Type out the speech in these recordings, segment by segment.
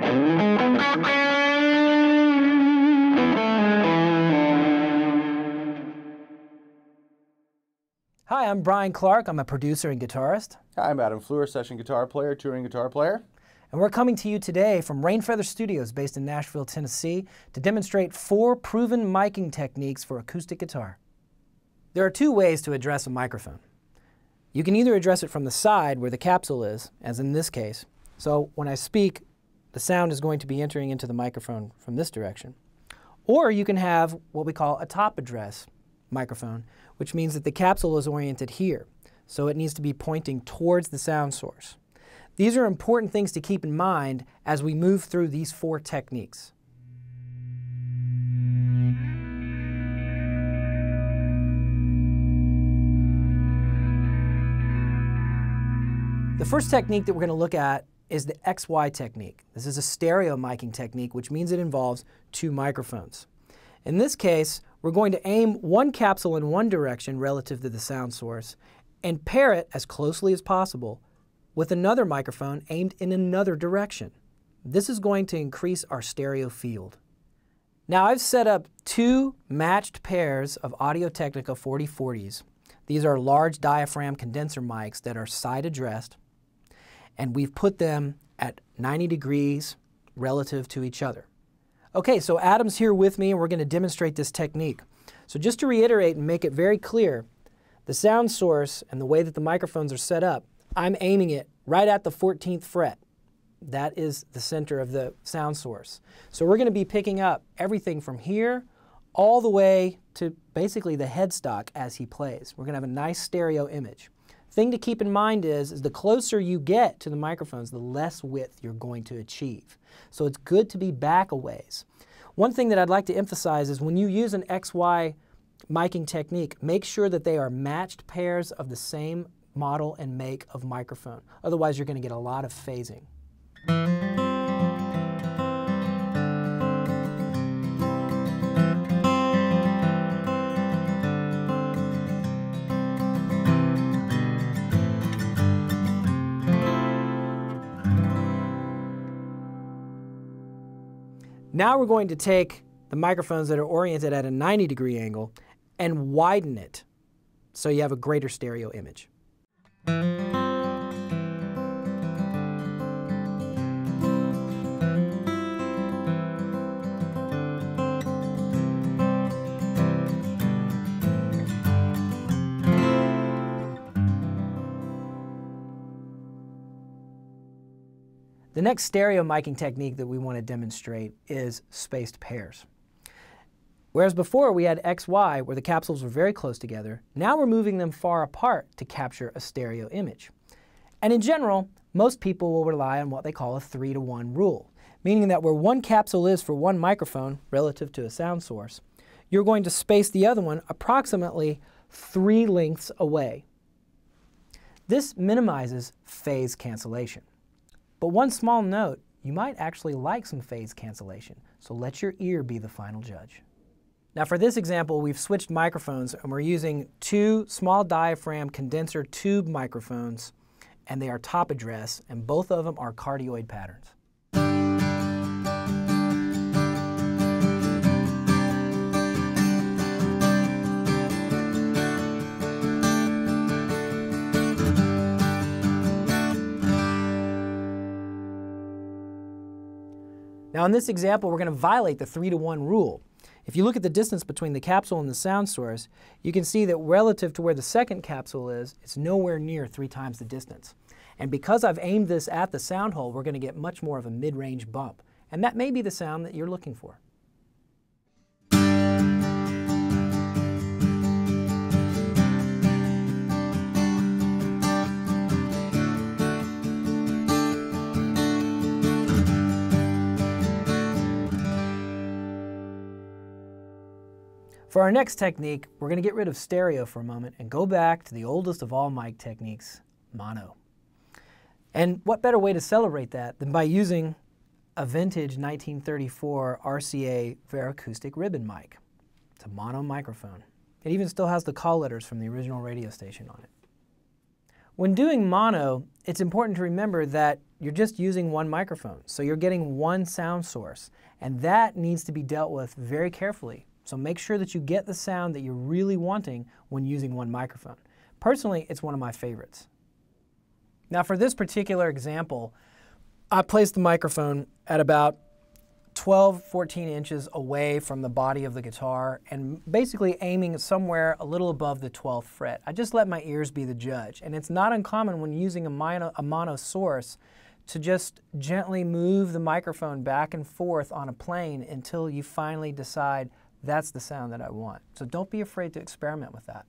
Hi, I'm Bryan Clark. I'm a producer and guitarist. Hi, I'm Adam Fluhrer, session guitar player, touring guitar player. And we're coming to you today from Rainfeather Studios based in Nashville, Tennessee, to demonstrate 4 proven miking techniques for acoustic guitar. There are 2 ways to address a microphone. You can either address it from the side where the capsule is, as in this case. So when I speak, the sound is going to be entering into the microphone from this direction. Or you can have what we call a top address microphone, which means that the capsule is oriented here, so it needs to be pointing towards the sound source. These are important things to keep in mind as we move through these 4 techniques. The first technique that we're going to look at is the XY technique. This is a stereo miking technique, which means it involves 2 microphones. In this case, we're going to aim one capsule in one direction relative to the sound source and pair it as closely as possible with another microphone aimed in another direction. This is going to increase our stereo field. Now I've set up 2 matched pairs of Audio-Technica 4040s. These are large diaphragm condenser mics that are side addressed, and we've put them at 90 degrees relative to each other. Okay, so Adam's here with me and we're going to demonstrate this technique. So just to reiterate and make it very clear, the sound source and the way that the microphones are set up, I'm aiming it right at the 14th fret. That is the center of the sound source. So we're going to be picking up everything from here all the way to basically the headstock as he plays. We're going to have a nice stereo image. Thing to keep in mind is the closer you get to the microphones, the less width you're going to achieve. So it's good to be back a ways. One thing that I'd like to emphasize is when you use an XY miking technique, make sure that they are matched pairs of the same model and make of microphone. Otherwise, you're going to get a lot of phasing. Now we're going to take the microphones that are oriented at a 90 degree angle and widen it so you have a greater stereo image. The next stereo miking technique that we want to demonstrate is spaced pairs. Whereas before we had XY where the capsules were very close together, now we're moving them far apart to capture a stereo image. And in general, most people will rely on what they call a 3-to-1 rule, meaning that where one capsule is for one microphone relative to a sound source, you're going to space the other one approximately 3 lengths away. This minimizes phase cancellation. But one small note, you might actually like some phase cancellation, so let your ear be the final judge. Now for this example, we've switched microphones and we're using 2 small diaphragm condenser tube microphones, and they are top address, and both of them are cardioid patterns. Now in this example, we're going to violate the 3-to-1 rule. If you look at the distance between the capsule and the sound source, you can see that relative to where the second capsule is, it's nowhere near 3 times the distance. And because I've aimed this at the sound hole, we're going to get much more of a mid-range bump. And that may be the sound that you're looking for. For our next technique, we're going to get rid of stereo for a moment and go back to the oldest of all mic techniques, mono. And what better way to celebrate that than by using a vintage 1934 RCA Veracoustic ribbon mic. It's a mono microphone. It even still has the call letters from the original radio station on it. When doing mono, it's important to remember that you're just using one microphone. So you're getting one sound source, and that needs to be dealt with very carefully. So make sure that you get the sound that you're really wanting when using one microphone. Personally, it's one of my favorites. Now for this particular example, I placed the microphone at about 12, 14 inches away from the body of the guitar and basically aiming somewhere a little above the 12th fret. I just let my ears be the judge, and it's not uncommon when using a mono source to just gently move the microphone back and forth on a plane until you finally decide that's the sound that I want. So don't be afraid to experiment with that.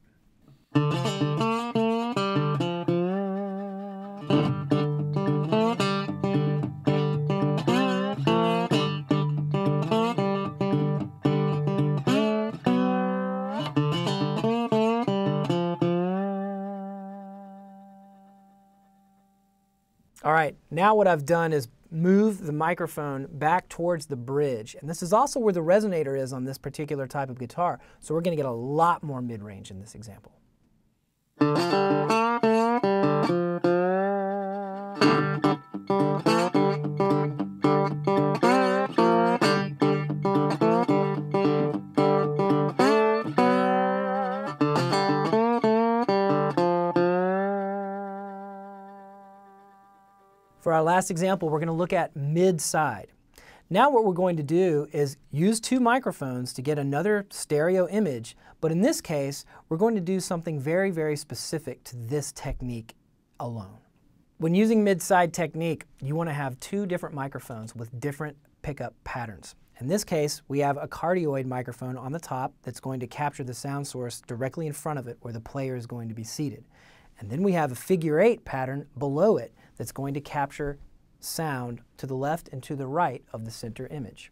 All right, now what I've done is move the microphone back towards the bridge. And this is also where the resonator is on this particular type of guitar. So we're going to get a lot more mid-range in this example. For our last example, we're going to look at mid-side. Now what we're going to do is use two microphones to get another stereo image, but in this case, we're going to do something very, very specific to this technique alone. When using mid-side technique, you want to have two different microphones with different pickup patterns. In this case, we have a cardioid microphone on the top that's going to capture the sound source directly in front of it where the player is going to be seated. And then we have a figure eight pattern below it that's going to capture sound to the left and to the right of the center image.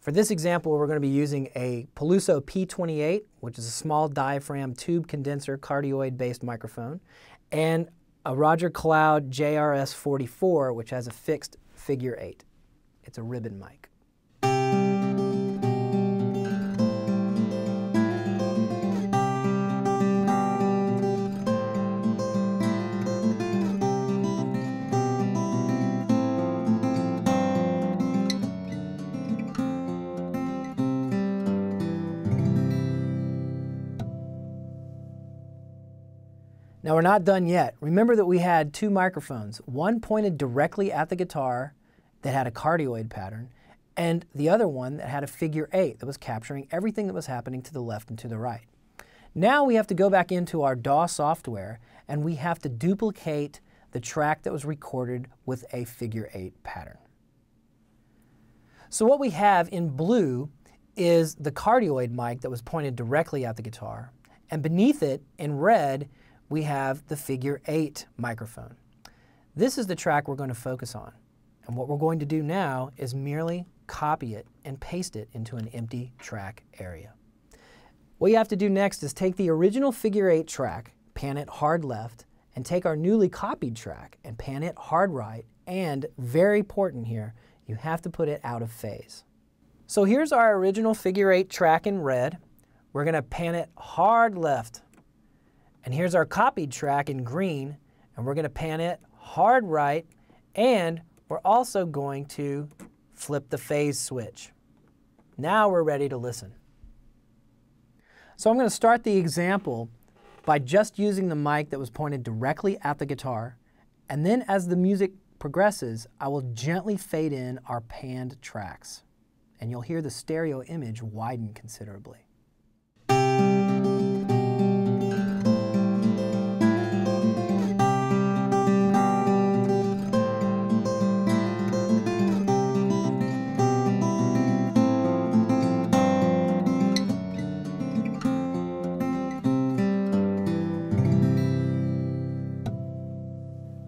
For this example, we're going to be using a Peluso P28, which is a small diaphragm tube condenser cardioid-based microphone, and a Roger Cloud JRS44, which has a fixed figure eight. It's a ribbon mic. Now we're not done yet. Remember that we had two microphones, one pointed directly at the guitar that had a cardioid pattern, and the other one that had a figure eight that was capturing everything that was happening to the left and to the right. Now we have to go back into our DAW software and we have to duplicate the track that was recorded with a figure eight pattern. So what we have in blue is the cardioid mic that was pointed directly at the guitar, and beneath it in red we have the figure eight microphone. This is the track we're going to focus on. And what we're going to do now is merely copy it and paste it into an empty track area. What you have to do next is take the original figure eight track, pan it hard left, and take our newly copied track and pan it hard right, and very important here, you have to put it out of phase. So here's our original figure eight track in red. We're going to pan it hard left. And here's our copied track in green, and we're going to pan it hard right, and we're also going to flip the phase switch. Now we're ready to listen. So I'm going to start the example by just using the mic that was pointed directly at the guitar, and then as the music progresses, I will gently fade in our panned tracks, and you'll hear the stereo image widen considerably.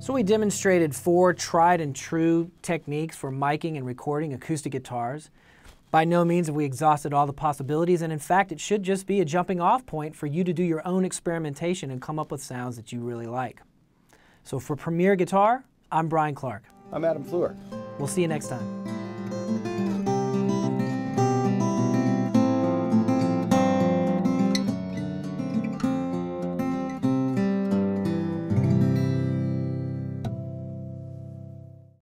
So we demonstrated four tried and true techniques for miking and recording acoustic guitars. By no means have we exhausted all the possibilities, and in fact it should just be a jumping off point for you to do your own experimentation and come up with sounds that you really like. So for Premier Guitar, I'm Bryan Clark. I'm Adam Fluhrer. We'll see you next time.